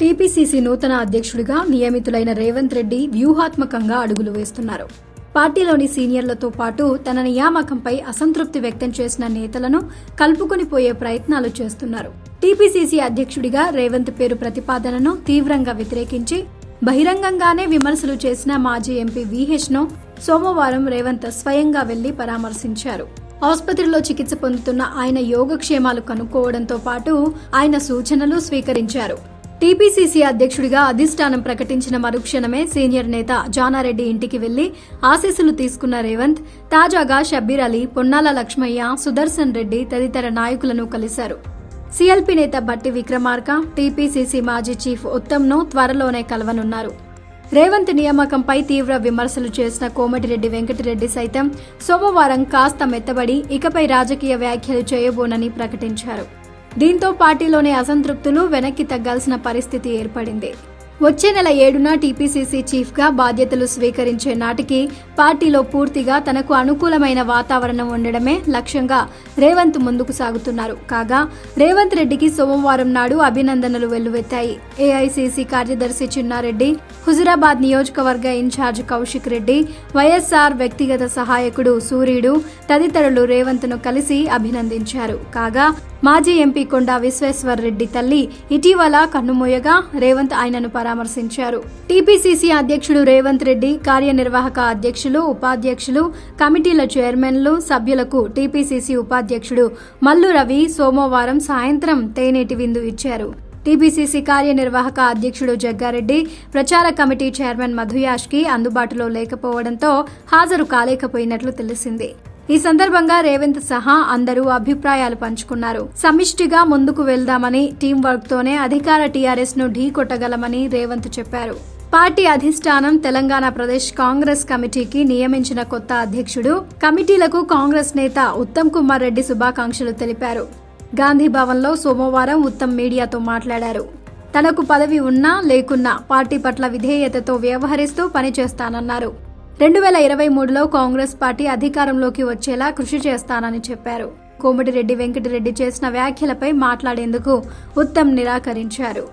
TPCC నూతన అధ్యక్షుడిగా నియమితులైన రేవంత్ రెడ్డి వ్యూహాత్మకంగా అడుగులు వేస్తున్నారు. పార్టీలోని సీనియర్లతో పాటు తన నియామకంపై అసంతృప్తి వ్యక్తం చేసిన నేతలను కలుపుకొనిపోయే ప్రయత్నాలు చేస్తున్నారు. టీపీసీసీ అధ్యక్షుడిగా రేవంత్ పేరు ప్రతిపాదనను తీవ్రంగా వ్యతిరేకించి బహిరంగంగానే విమర్శలు చేసిన మాజీ ఎంపీ విహెచ్ను సోమవారం రేవంత్ స్వయంగా వెళ్లి పరామర్శించారు. ఆసుపత్రిలో చికిత్స పొందుతున్న ఆయన యోగక్షేమాలు కనుక్కోవడంతో పాటు ఆయన సూచనలు స్వీకరించారు. టీపీసీసీ అధ్యక్షుడిగా అధిష్టానం ప్రకటించిన మరుక్షణమే సీనియర్ నేత జానారెడ్డి ఇంటికి వెళ్లి ఆశీస్సులు తీసుకున్న రేవంత్ తాజాగా షబ్బీర్ అలీ, పొన్నాల లక్ష్మయ్య, సుదర్శన్ రెడ్డి తదితర నాయకులను కలిశారు. సీఎల్పీ నేత భట్టి విక్రమార్క, టీపీసీసీ మాజీ చీఫ్ ఉత్తంను త్వరలోనే కలవనున్నారు. రేవంత్ నియామకంపై తీవ్ర విమర్శలు చేసిన కోమటిరెడ్డి వెంకటరెడ్డి సైతం సోమవారం కాస్త మెత్తబడి ఇకపై రాజకీయ వ్యాఖ్యలు చేయబోనని ప్రకటించారు. దీంతో పార్టీలోని అసంతృప్తులు వెనక్కి తగ్గాల్సిన పరిస్థితి ఏర్పడింది. వచ్చే నెల 7న టీపీసీసీ చీఫ్గా బాధ్యతలు స్వీకరించే నాటికి పార్టీలో పూర్తిగా తనకు అనుకూలమైన వాతావరణం ఉండడమే లక్ష్యంగా రేవంత్ ముందుకు సాగుతున్నారు. కాగా రేవంత్ రెడ్డికి సోమవారం నాడు అభినందనలు వెల్లువెత్తాయి. ఏఐసీసీ కార్యదర్శి చిన్నా రెడ్డి, హుజురాబాద్ నియోజకవర్గ ఇన్ఛార్జ్ కౌశిక్ రెడ్డి, వైఎస్ఆర్ వ్యక్తిగత సహాయకుడు సూర్యుడు తదితరులు రేవంత్ను కలిసి అభినందించారు. కాగా మాజీ ఎంపీ కొండా విశ్వేశ్వర్ రెడ్డి తల్లి ఇటీవల కన్నుమూయగా రేవంత్ ఆయనను పరామర్శించారు. టీపీసీసీ అధ్యక్షుడు రేవంత్ రెడ్డి కార్యనిర్వాహక అధ్యక్షులు, ఉపాధ్యక్షులు, కమిటీల చైర్మన్లు, సభ్యులకు టీపీసీసీ ఉపాధ్యక్షుడు మల్లు రవి సోమవారం సాయంత్రం తేనేటి విందు ఇచ్చారు. టీపీసీసీ కార్యనిర్వాహక అధ్యక్షుడు జగ్గారెడ్డి ప్రచార కమిటీ చైర్మన్ మధుయాష్కి అందుబాటులో లేకపోవడంతో హాజరు కాలేకపోయినట్లు తెలిసింది. ఈ సందర్భంగా రేవంత్ సహా అందరూ అభిప్రాయాలు పంచుకున్నారు. సమిష్టిగా ముందుకు వెళ్దామని, టీం వర్క్ తోనే అధికార టీఆర్ఎస్ ను ఢీకొట్టగలమని రేవంత్ చెప్పారు. పార్టీ అధిష్టానం తెలంగాణ ప్రదేశ్ కాంగ్రెస్ కమిటీకి నియమించిన కొత్త అధ్యక్షుడు, కమిటీలకు కాంగ్రెస్ నేత ఉత్తమ్ కుమార్ రెడ్డి శుభాకాంక్షలు తెలిపారు. గాంధీ భవన్లో సోమవారం ఉత్తమ్ మీడియాతో మాట్లాడారు. తనకు పదవి ఉన్నా లేకున్నా పార్టీ పట్ల విధేయతతో వ్యవహరిస్తూ పనిచేస్తానన్నారు. 2023లో కాంగ్రెస్ పార్టీ అధికారంలోకి వచ్చేలా కృషి చేస్తానని చెప్పారు. కోమటిరెడ్డి వెంకటరెడ్డి చేసిన వ్యాఖ్యలపై మాట్లాడేందుకు ఉత్తమ్ నిరాకరించారు.